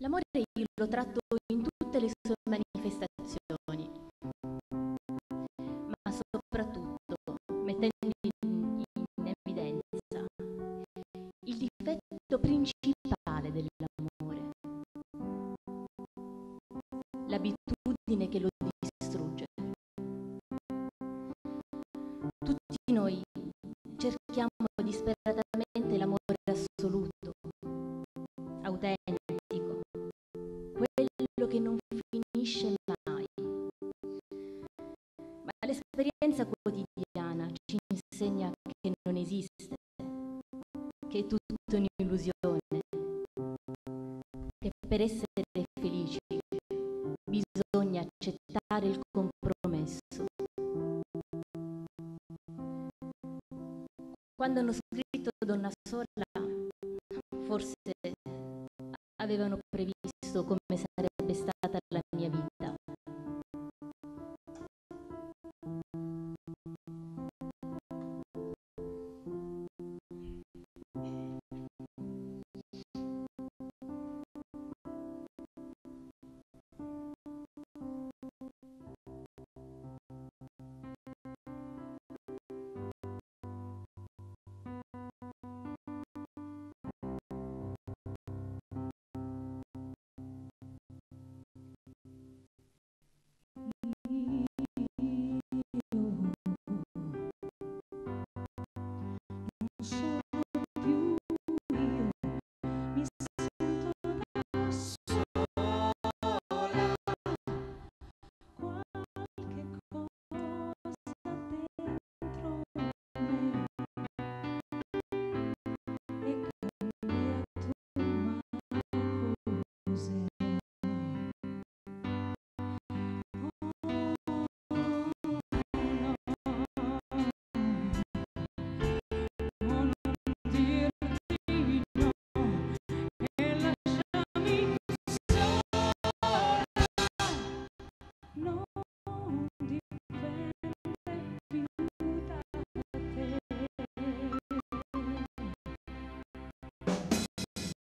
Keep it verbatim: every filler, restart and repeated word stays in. L'amore io lo tratto in tutte le sue manifestazioni, ma soprattutto mettendo in, in evidenza il difetto principale dell'amore, l'abitudine che lo distrugge. Tutti noi cerchiamo disperatamente l'amore assoluto, autentico, che non finisce mai, ma l'esperienza quotidiana ci insegna che non esiste, che è tutta un'illusione, che per essere felici bisogna accettare il compromesso. Quando hanno scritto Donna Sola, forse avevano previsto come sarebbe stata la mia vita.